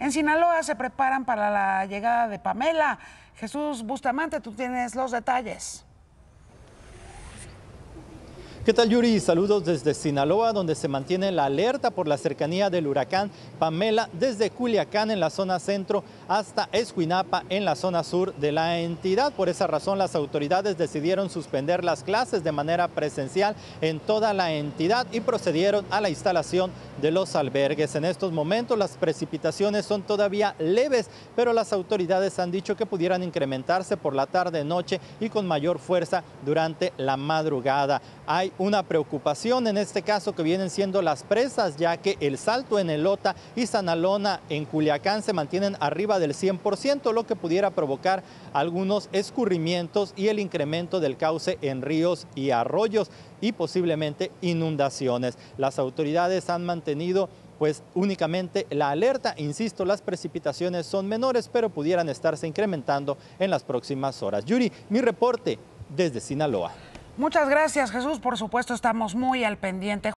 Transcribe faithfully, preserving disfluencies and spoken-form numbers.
En Sinaloa se preparan para la llegada de Pamela. Jesús Bustamante, tú tienes los detalles. ¿Qué tal, Yuri? Saludos desde Sinaloa, donde se mantiene la alerta por la cercanía del huracán Pamela desde Culiacán en la zona centro hasta Escuinapa en la zona sur de la entidad. Por esa razón, las autoridades decidieron suspender las clases de manera presencial en toda la entidad y procedieron a la instalación de los albergues. En estos momentos las precipitaciones son todavía leves, pero las autoridades han dicho que pudieran incrementarse por la tarde-noche y con mayor fuerza durante la madrugada. Hay una preocupación en este caso que vienen siendo las presas, ya que el salto en Elota y Sanalona en Culiacán se mantienen arriba del cien por ciento, lo que pudiera provocar algunos escurrimientos y el incremento del cauce en ríos y arroyos y posiblemente inundaciones. Las autoridades han mantenido pues únicamente la alerta. Insisto, las precipitaciones son menores, pero pudieran estarse incrementando en las próximas horas. Yuri, mi reporte desde Sinaloa. Muchas gracias, Jesús. Por supuesto, estamos muy al pendiente.